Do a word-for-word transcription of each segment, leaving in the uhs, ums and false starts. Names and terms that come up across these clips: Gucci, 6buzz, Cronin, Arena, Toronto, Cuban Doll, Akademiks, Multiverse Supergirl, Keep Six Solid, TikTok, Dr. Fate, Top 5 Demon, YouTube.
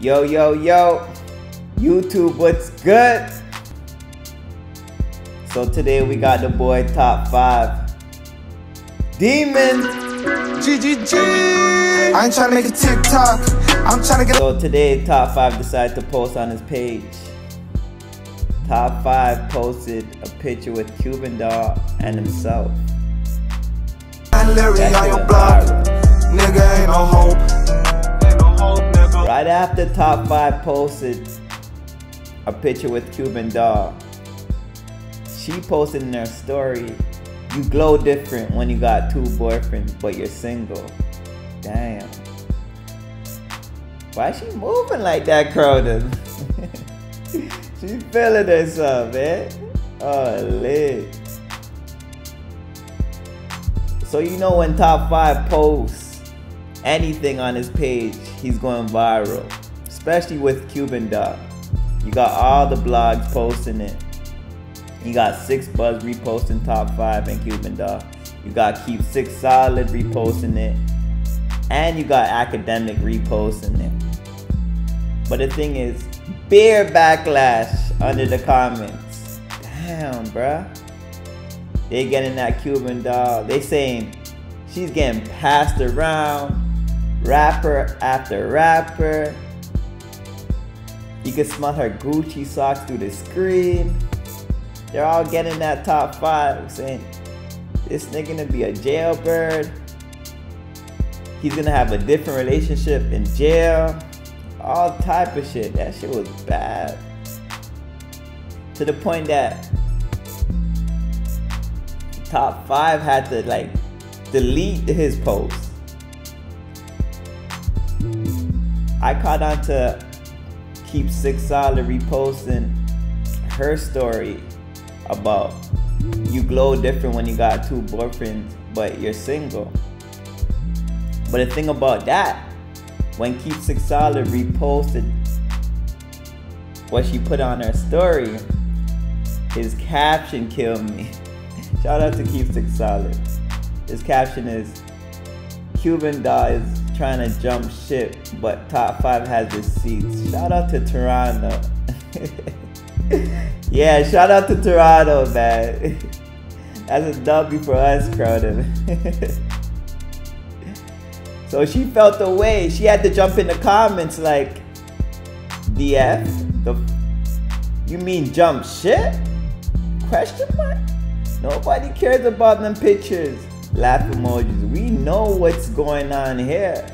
Yo, yo, yo, YouTube, what's good? So today we got the boy Top five Demon. G G G. I ain't trying to make a TikTok. I'm trying to get. So today Top five decided to post on his page. Top five posted a picture with Cuban Doll and himself. And Larry on your block. Nigga ain't no hope. Right after Top five posted a picture with Cuban Doll, she posted in her story, "You glow different when you got two boyfriends, but you're single." Damn. Why is she moving like that, Cronin? She feeling herself, man. Oh, lit. So you know when Top five posts anything on his page, he's going viral, especially with Cuban Doll. You got all the blogs posting it. You got six buzz reposting Top five and Cuban Doll. You got Keep Six Solid reposting it, and you got Akademiks reposting it. But the thing is, beer backlash under the comments. Damn, bruh. They getting that Cuban Doll. They saying she's getting passed around, rapper after rapper. You can smell her Gucci socks through the screen. They're all getting that Top five saying this nigga gonna be a jailbird. He's gonna have a different relationship in jail. All type of shit. That shit was bad. To the point that Top five had to like delete his post. I caught on to Keep Six Solid reposting her story about you glow different when you got two boyfriends, but you're single. But the thing about that, when Keep Six Solid reposted what she put on her story, his caption killed me. Shout out to Keep Six Solid. His caption is, "Cuban Doll is trying to jump ship, but Top five has receipts." Shout out to Toronto. Yeah, shout out to Toronto, man. That's a W for us, Cronin. So she felt the way. She had to jump in the comments like, D F? The, you mean jump ship? Question mark? Nobody cares about them pictures. Laugh emojis. We know what's going on here.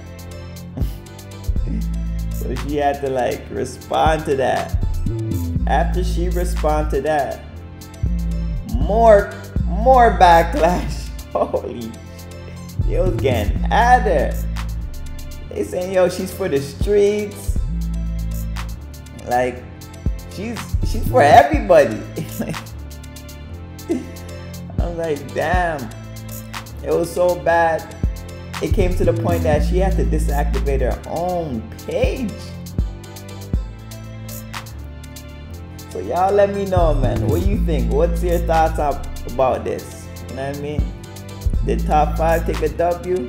So she had to like respond to that. After she responded to that, more more backlash. Holy, it was getting at her. They saying, yo, she's for the streets. Like, she's she's for everybody. I'm like, damn. It was so bad, it came to the point that she had to deactivate her own page. So y'all let me know, man. What do you think? What's your thoughts up about this? You know what I mean? Did Top five take a W?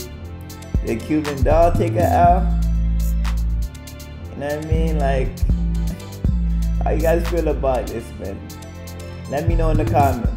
Did Cuban Doll take a L? You know what I mean? Like, how you guys feel about this, man? Let me know in the comments.